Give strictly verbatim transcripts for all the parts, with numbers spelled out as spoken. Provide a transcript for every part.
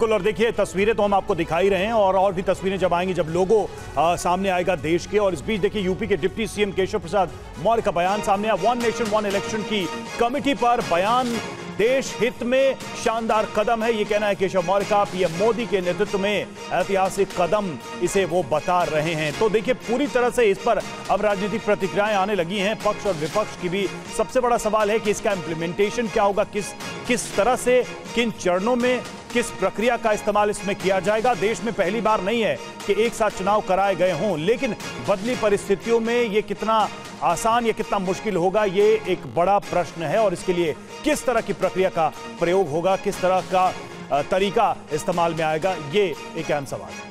बिल्कुल, और देखिए तस्वीरें तो हम आपको दिखा ही रहे हैं और और भी तस्वीरें जब आएंगी, जब लोगों आ, सामने आएगा देश के। और इस बीच देखिए यूपी के डिप्टी सीएम केशव प्रसाद मौर्य का बयान सामने आया। वन नेशन वन इलेक्शन की कमिटी पर बयान, देश हित में शानदार कदम है, ये कहना है केशव मौर्य का। पीएम मोदी के नेतृत्व में ऐतिहासिक कदम इसे वो बता रहे हैं। तो देखिए पूरी तरह से इस पर अब राजनीतिक प्रतिक्रियाएं आने लगी हैं, पक्ष और विपक्ष की भी। सबसे बड़ा सवाल है कि इसका इम्प्लीमेंटेशन क्या होगा, किस किस तरह से, किन चरणों में, किस प्रक्रिया का इस्तेमाल इसमें किया जाएगा। देश में पहली बार नहीं है कि एक साथ चुनाव कराए गए हों, लेकिन बदली परिस्थितियों में ये कितना आसान या कितना मुश्किल होगा, ये एक बड़ा प्रश्न है। और इसके लिए किस तरह की प्रक्रिया का प्रयोग होगा, किस तरह का तरीका इस्तेमाल में आएगा, ये एक अहम सवाल है।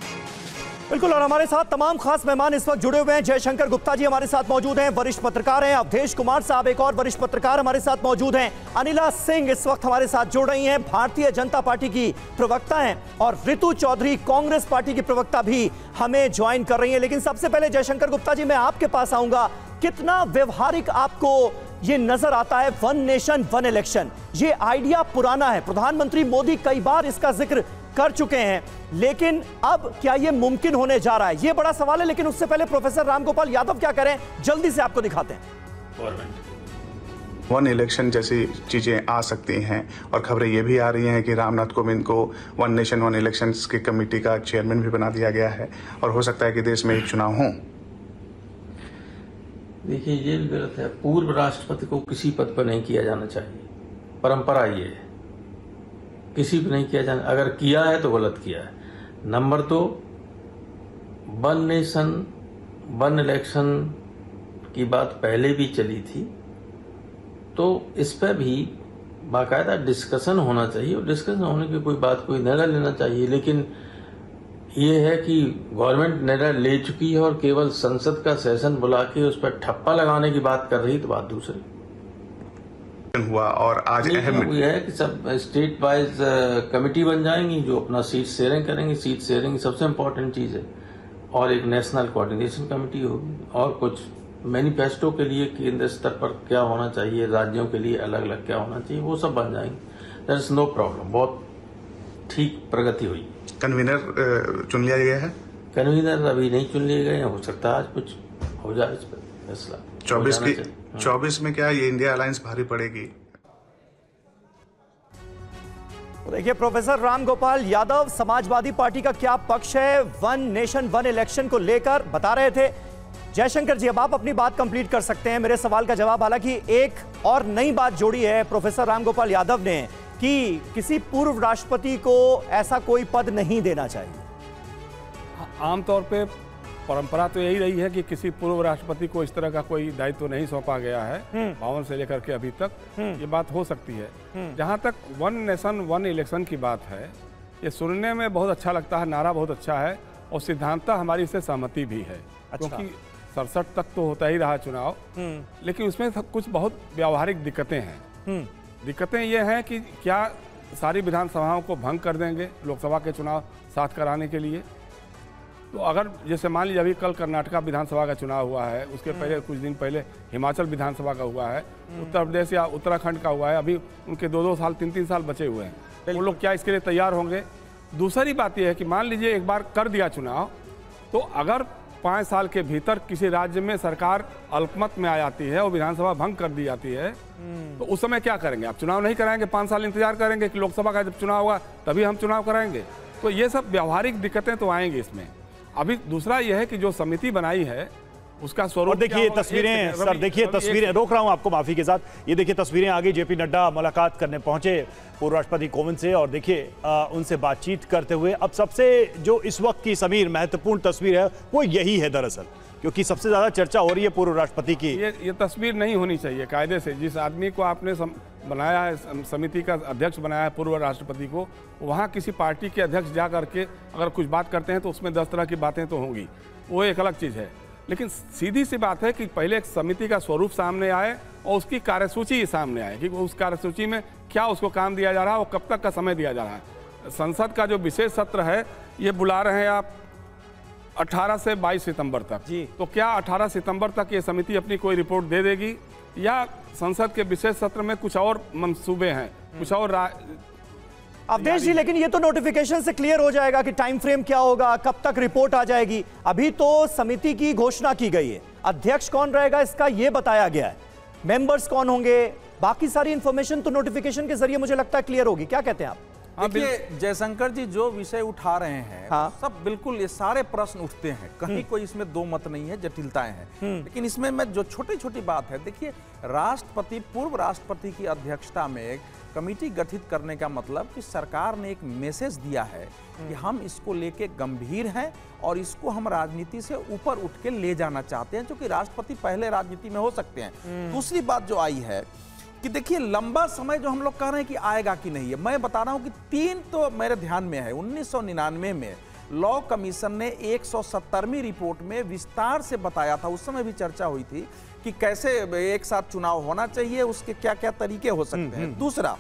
बिल्कुल, और हमारे साथ तमाम खास मेहमान इस वक्त जुड़े हुए हैं। जयशंकर गुप्ता जी हमारे साथ मौजूद हैं, वरिष्ठ पत्रकार हैं। अवधेश कुमार साहब एक और वरिष्ठ पत्रकार हमारे साथ मौजूद हैं। अनिला सिंह इस वक्त हमारे साथ जुड़ रही हैं, भारतीय जनता पार्टी की प्रवक्ता हैं, और ऋतु चौधरी कांग्रेस पार्टी की प्रवक्ता भी हमें ज्वाइन कर रही है। लेकिन सबसे पहले जयशंकर गुप्ता जी, मैं आपके पास आऊंगा। कितना व्यवहारिक आपको ये नजर आता है वन नेशन वन इलेक्शन? ये आइडिया पुराना है, प्रधानमंत्री मोदी कई बार इसका जिक्र कर चुके हैं, लेकिन अब क्या यह मुमकिन होने जा रहा है, यह बड़ा सवाल है। लेकिन उससे पहले प्रोफेसर रामगोपाल यादव क्या करें, जल्दी से आपको दिखाते हैं। वन इलेक्शन जैसी चीज़ें आ सकती हैं, और खबरें ये भी आ रही हैं कि रामनाथ कोविंद को वन नेशन वन इलेक्शंस की कमेटी का चेयरमैन भी बना दिया गया है, और हो सकता है कि देश में एक चुनाव हो। देखिए ये भी गलत है, पूर्व राष्ट्रपति को किसी पद पर नहीं किया जाना चाहिए, परंपरा ये है, किसी पर नहीं किया जाना। अगर किया है तो गलत किया है। नंबर दो, वन नेशन वन इलेक्शन की बात पहले भी चली थी, तो इस पर भी बाकायदा डिस्कशन होना चाहिए, और डिस्कशन होने की कोई बात, कोई निर्णय लेना चाहिए। लेकिन ये है कि गवर्नमेंट निर्णय ले चुकी है और केवल संसद का सेशन बुला के उस पर ठप्पा लगाने की बात कर रही, तो बात दूसरी हुआ। और आज अहम है कि सब स्टेट वाइज कमेटी बन जाएंगी जो अपना सीट शेयरिंग करेंगी। सीट शेयरिंग सबसे इम्पोर्टेंट चीज़ है, और एक नेशनल कोऑर्डिनेशन कमेटी होगी, और कुछ मैनिफेस्टो के लिए केंद्र स्तर पर क्या होना चाहिए, राज्यों के लिए अलग अलग क्या होना चाहिए, वो सब बन जाएंगे। देयर इज नो प्रॉब्लम, बहुत ठीक प्रगति हुई। कन्वीनर चुन लिया गया है? कन्वीनर अभी नहीं चुन लिए गए हैं, हो सकता है आज कुछ हो जाए इस पर फैसला। चौबीस की चौबीस में क्या ये इंडिया अलायंस भारी पड़ेगी? देखिए प्रोफेसर रामगोपाल यादव, समाजवादी पार्टी का क्या पक्ष है वन नेशन वन इलेक्शन को लेकर, बता रहे थे जयशंकर जी। अब आप अपनी बात कंप्लीट कर सकते हैं। मेरे सवाल का जवाब, हालांकि एक और नई बात जोड़ी है प्रोफेसर रामगोपाल यादव ने कि किसी पूर्व राष्ट्रपति को ऐसा कोई पद नहीं देना चाहिए। आमतौर पर परंपरा तो यही रही है कि किसी पूर्व राष्ट्रपति को इस तरह का कोई दायित्व तो नहीं सौंपा गया है, बावन से लेकर के अभी तक। ये बात हो सकती है। जहाँ तक वन नेशन वन इलेक्शन की बात है, ये सुनने में बहुत अच्छा लगता है, नारा बहुत अच्छा है, और सिद्धांत हमारी इससे सहमति भी है। अच्छा। क्योंकि सड़सठ तक तो होता ही रहा चुनाव, लेकिन उसमें कुछ बहुत व्यावहारिक दिक्कतें हैं। दिक्कतें ये हैं कि क्या सारी विधानसभाओं को भंग कर देंगे लोकसभा के चुनाव साथ कराने के लिए? तो अगर जैसे मान लीजिए अभी कल कर्नाटका विधानसभा का चुनाव हुआ है, उसके पहले कुछ दिन पहले हिमाचल विधानसभा का हुआ है, उत्तर प्रदेश या उत्तराखंड का हुआ है, अभी उनके दो दो साल तीन तीन साल बचे हुए हैं, वो लोग क्या इसके लिए तैयार होंगे? दूसरी बात यह है कि मान लीजिए एक बार कर दिया चुनाव, तो अगर पाँच साल के भीतर किसी राज्य में सरकार अल्पमत में आ जाती है और विधानसभा भंग कर दी जाती है, तो उस समय क्या करेंगे? आप चुनाव नहीं कराएंगे, पाँच साल इंतजार करेंगे कि लोकसभा का जब चुनाव होगा तभी हम चुनाव कराएंगे? तो ये सब व्यावहारिक दिक्कतें तो आएंगी इसमें। अभी दूसरा यह है कि जो समिति बनाई है उसका स्वरूप। देखिए तस्वीरें सर, देखिए तस्वीरें, रोक रहा हूं आपको माफी के साथ। ये देखिए तस्वीरें आ गई, जे पी नड्डा मुलाकात करने पहुंचे पूर्व राष्ट्रपति कोविंद से, और देखिए उनसे बातचीत करते हुए अब सबसे जो इस वक्त की समीर महत्वपूर्ण तस्वीर है वो यही है दरअसल, क्योंकि सबसे ज्यादा चर्चा हो रही है पूर्व राष्ट्रपति की। ये ये तस्वीर नहीं होनी चाहिए कायदे से। जिस आदमी को आपने बनाया है, समिति का अध्यक्ष बनाया है पूर्व राष्ट्रपति को, वहाँ किसी पार्टी के अध्यक्ष जा करके अगर कुछ बात करते हैं तो उसमें दस तरह की बातें तो होंगी, वो एक अलग चीज़ है। लेकिन सीधी सी बात है कि पहले एक समिति का स्वरूप सामने आए और उसकी कार्यसूची सामने आए कि उस कार्यसूची में क्या उसको काम दिया जा रहा है और कब तक का समय दिया जा रहा है। संसद का जो विशेष सत्र है ये बुला रहे हैं आप अठारह से बाईस सितंबर तक जी। तो क्या अठारह सितंबर तक ये समिति अपनी कोई रिपोर्ट दे देगी, या संसद के विशेष सत्र में कुछ और मंसूबे हैं, कुछ और अवधेश जी, लेकिन ये तो नोटिफिकेशन से क्लियर हो जाएगा कि टाइम फ्रेम क्या होगा, कब तक रिपोर्ट आ जाएगी। अभी तो समिति की घोषणा की गई है, अध्यक्ष कौन रहेगा इसका ये बताया गया है, मेंबर्स कौन होंगे, बाकी सारी इंफॉर्मेशन तो नोटिफिकेशन के जरिए मुझे लगता है क्लियर होगी। क्या कहते हैं आप? देखिए जयशंकर जी, जो विषय उठा रहे हैं हाँ? सब बिल्कुल ये सारे प्रश्न उठते हैं, कहीं कोई इसमें दो मत नहीं है, जटिलताएं हैं, लेकिन इसमें मैं जो छोटी छोटी बात है, देखिए राष्ट्रपति, पूर्व राष्ट्रपति की अध्यक्षता में एक कमेटी गठित करने का मतलब कि सरकार ने एक मैसेज दिया है कि हम इसको लेके गंभीर हैं और इसको हम राजनीति से ऊपर उठ के ले जाना चाहते हैं, क्योंकि राष्ट्रपति पहले राजनीति में हो सकते हैं। दूसरी बात जो आई है कि देखिए लंबा समय जो हम लोग कह रहे हैं कि आएगा कि नहीं है, मैं बता रहा हूं कि तीन तो मेरे ध्यान में है। उन्नीस सौ निन्यानवे में लॉ कमीशन ने एक सौ सत्तरवीं रिपोर्ट में विस्तार से बताया था, उस समय भी चर्चा हुई थी कि कैसे एक साथ चुनाव होना चाहिए, उसके क्या क्या तरीके हो सकते हैं। दूसरा,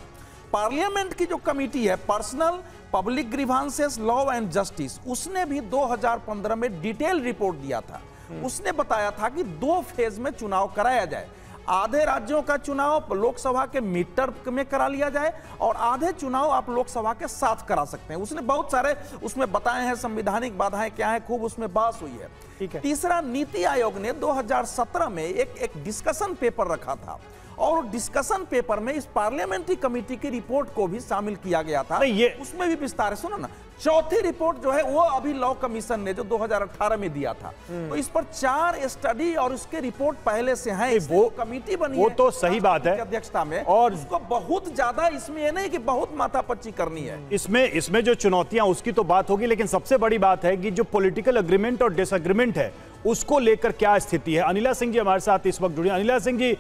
पार्लियामेंट की जो कमिटी है personal, public grievances, law and justice, उसने भी दो हज़ार पंद्रह में डिटेल रिपोर्ट दिया था। उसने बताया था कि दो फेज में चुनाव कराया जाए, आधे राज्यों का चुनाव लोकसभा के मिड टर्म में करा लिया जाए और आधे चुनाव आप लोकसभा के साथ करा सकते हैं। उसने बहुत सारे उसमें बताए हैं, संवैधानिक बाधाएं क्या है, खूब उसमें बहस हुई है। ठीक है। तीसरा, नीति आयोग ने दो हज़ार सत्रह में एक एक डिस्कशन पेपर रखा था और डिस्कशन पेपर में इस पार्लियामेंट्री कमेटी की रिपोर्ट को भी शामिल किया गया था, उसमें भी विस्तार है। सुनो ना, चौथी रिपोर्ट जो है वो अभी लॉ कमीशन ने जो दो हज़ार अठारह में दिया था, तो इस पर चार स्टडी और उसके रिपोर्ट पहले से हैं। वो कमेटी बनी वो है, तो सही बात है अध्यक्षता में, और उसको बहुत ज्यादा इसमें ये नहीं कि बहुत माथापच्ची करनी है। इसमें इसमें जो चुनौतियां उसकी तो बात होगी, लेकिन सबसे बड़ी बात है कि जो पॉलिटिकल एग्रीमेंट और डिसएग्रीमेंट है उसको लेकर क्या स्थिति है। अनिला सिंह जी हमारे साथ इस वक्त जुड़ी। अनिला सिंह जी,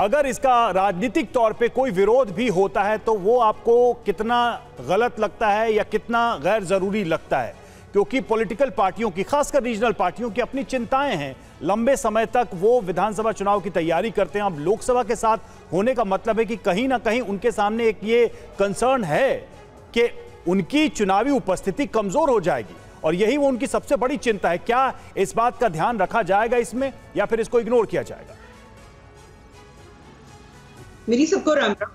अगर इसका राजनीतिक तौर पे कोई विरोध भी होता है तो वो आपको कितना गलत लगता है या कितना गैर जरूरी लगता है, क्योंकि पॉलिटिकल पार्टियों की, खासकर रीजनल पार्टियों की अपनी चिंताएं हैं, लंबे समय तक वो विधानसभा चुनाव की तैयारी करते हैं। अब लोकसभा के साथ होने का मतलब है कि कहीं ना कहीं उनके सामने एक ये कंसर्न है कि उनकी चुनावी उपस्थिति कमजोर हो जाएगी, और यही वो उनकी सबसे बड़ी चिंता है। क्या इस बात का ध्यान रखा जाएगा इसमें या फिर इसको इग्नोर किया जाएगा? मेरी सबको राम राम।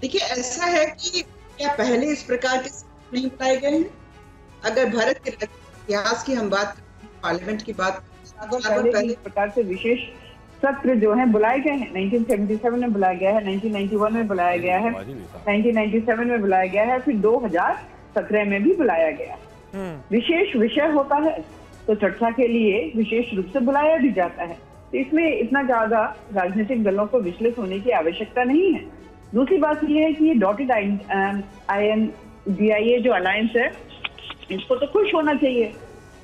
देखिए ऐसा है कि क्या पहले इस प्रकार के नहीं बताए गए हैं? अगर भारत के इतिहास की हम बात, पार्लियामेंट की बात, पहले पहले इस प्रकार से विशेष सत्र जो है बुलाए गए हैं। नाइनटीन सेवेंटी सेवन में बुलाया गया है, नाइनटीन नाइंटी वन में बुलाया गया है, नाइनटीन नाइंटी सेवन में बुलाया गया है, फिर दो हज़ार सत्रह में भी बुलाया गया। विशेष विषय होता है तो चर्चा के लिए विशेष रूप से बुलाया भी जाता है, तो इसमें इतना ज्यादा राजनीतिक दलों को विचलित होने की आवश्यकता नहीं है। दूसरी बात यह है कि ये dotted I N D I A जो अलायंस है, इसको तो खुश होना चाहिए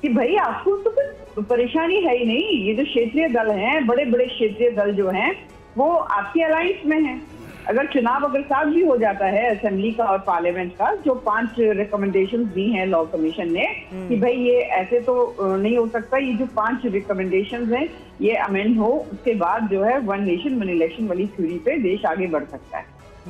कि भाई आपको तो कुछ परेशानी है ही नहीं। ये जो क्षेत्रीय दल हैं, बड़े बड़े क्षेत्रीय दल जो हैं, वो आपके अलायंस में हैं। अगर चुनाव अगर साफ भी हो जाता है असेंबली का और पार्लियामेंट का, जो पांच रिकमेंडेशन दी हैं लॉ कमीशन ने कि भाई ये ऐसे तो नहीं हो सकता, ये जो पांच रिकमेंडेशन हैं ये अमेंड हो, उसके बाद जो है वन नेशन वन इलेक्शन वाली थ्योरी पे देश आगे बढ़ सकता है।